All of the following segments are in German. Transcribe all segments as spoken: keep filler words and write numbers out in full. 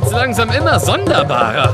wird's langsam immer sonderbarer.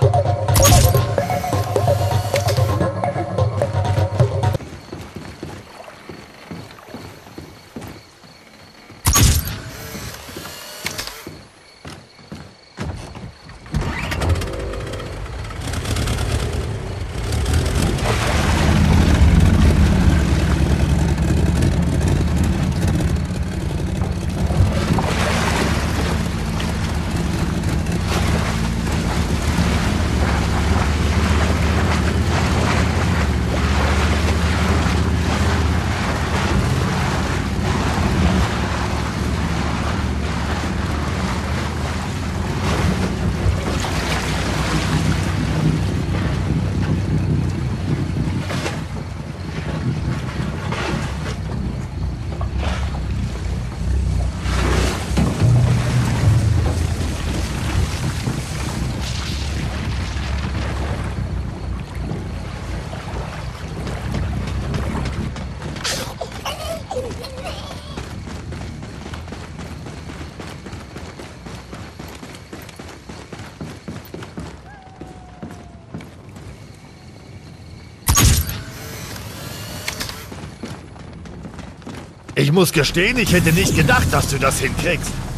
Ich muss gestehen, ich hätte nicht gedacht, dass du das hinkriegst.